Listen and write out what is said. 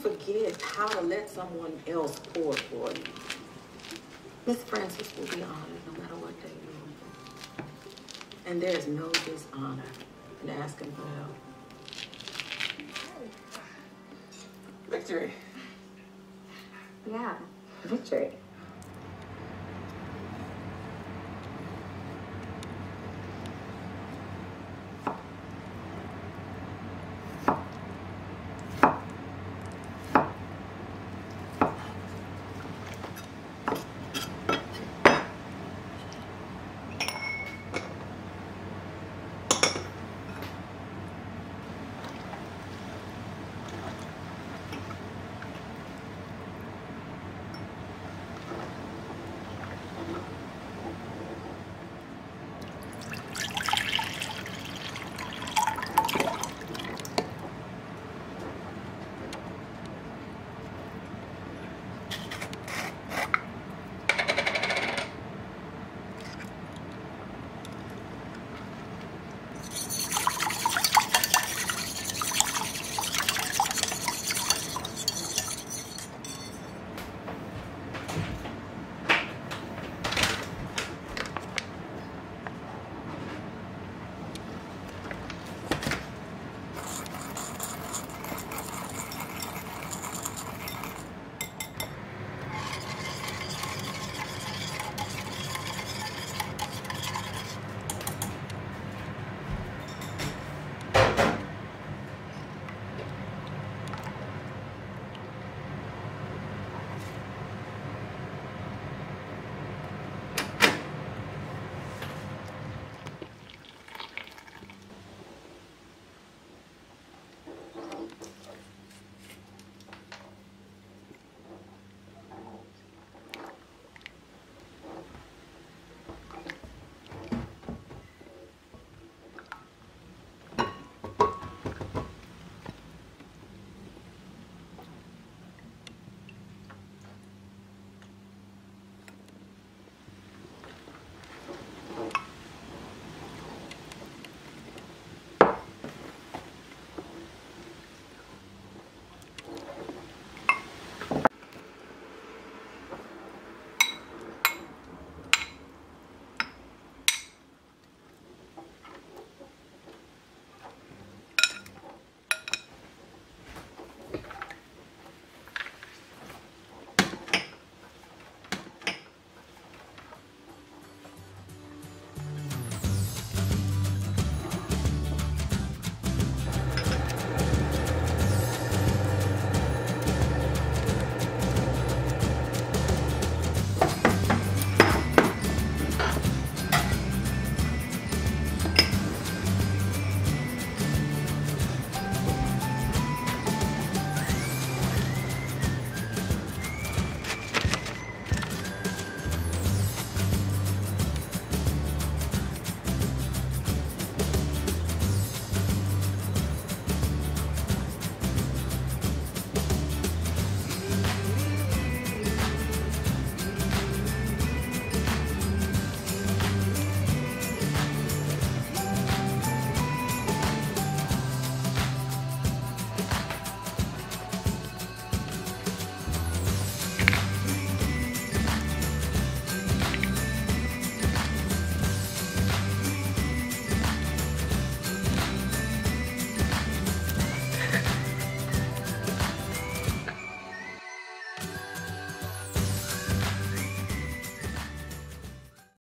forget how to let someone else pour for you. Miss Francis will be honored no matter what they do. And there is no dishonor in asking for help. Victory. Yeah, victory.